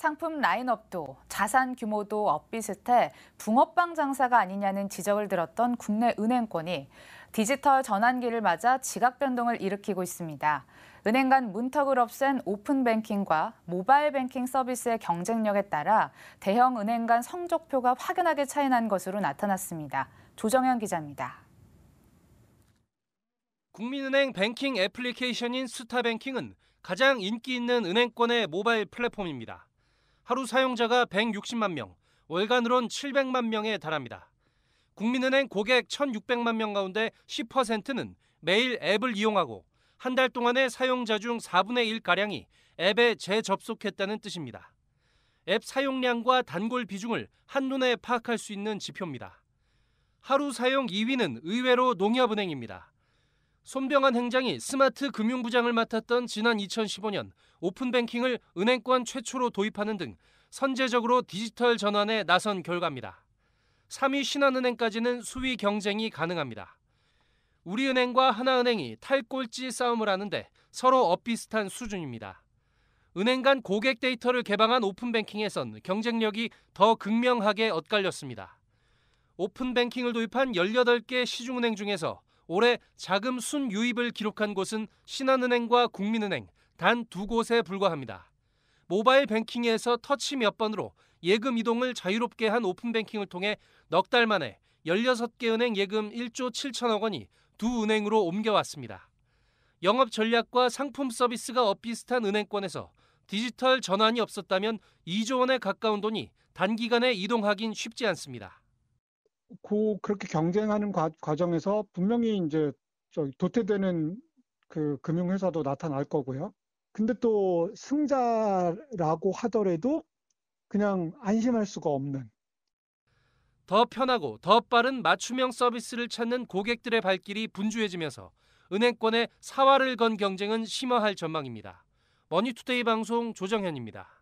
상품 라인업도 자산 규모도 엇비슷해 붕어빵 장사가 아니냐는 지적을 들었던 국내 은행권이 디지털 전환기를 맞아 지각 변동을 일으키고 있습니다. 은행 간 문턱을 없앤 오픈뱅킹과 모바일 뱅킹 서비스의 경쟁력에 따라 대형 은행 간 성적표가 확연하게 차이난 것으로 나타났습니다. 조정현 기자입니다. 국민은행 뱅킹 애플리케이션인 스타뱅킹은 가장 인기 있는 은행권의 모바일 플랫폼입니다. 하루 사용자가 160만 명, 월간으론 700만 명에 달합니다. 국민은행 고객 1,600만 명 가운데 10%는 매일 앱을 이용하고 한 달 동안의 사용자 중 4분의 1가량이 앱에 재접속했다는 뜻입니다. 앱 사용량과 단골 비중을 한눈에 파악할 수 있는 지표입니다. 하루 사용 2위는 의외로 농협은행입니다. 손병환 행장이 스마트 금융부장을 맡았던 지난 2015년 오픈뱅킹을 은행권 최초로 도입하는 등 선제적으로 디지털 전환에 나선 결과입니다. 3위 신한은행까지는 수위 경쟁이 가능합니다. 우리은행과 하나은행이 탈꼴찌 싸움을 하는데 서로 엇비슷한 수준입니다. 은행 간 고객 데이터를 개방한 오픈뱅킹에선 경쟁력이 더 극명하게 엇갈렸습니다. 오픈뱅킹을 도입한 18개 시중은행 중에서 올해 자금 순유입을 기록한 곳은 신한은행과 국민은행 단 두 곳에 불과합니다. 모바일 뱅킹에서 터치 몇 번으로 예금 이동을 자유롭게 한 오픈뱅킹을 통해 넉 달 만에 16개 은행 예금 1조 7천억 원이 두 은행으로 옮겨왔습니다. 영업 전략과 상품 서비스가 엇비슷한 은행권에서 디지털 전환이 없었다면 2조 원에 가까운 돈이 단기간에 이동하긴 쉽지 않습니다. 그렇게 경쟁하는 과정에서 분명히 이제 도태되는 그 금융회사도 나타날 거고요. 근데 또 승자라고 하더라도 그냥 안심할 수가 없는. 더 편하고 더 빠른 맞춤형 서비스를 찾는 고객들의 발길이 분주해지면서 은행권의 사활을 건 경쟁은 심화할 전망입니다. 머니투데이 방송 조정현입니다.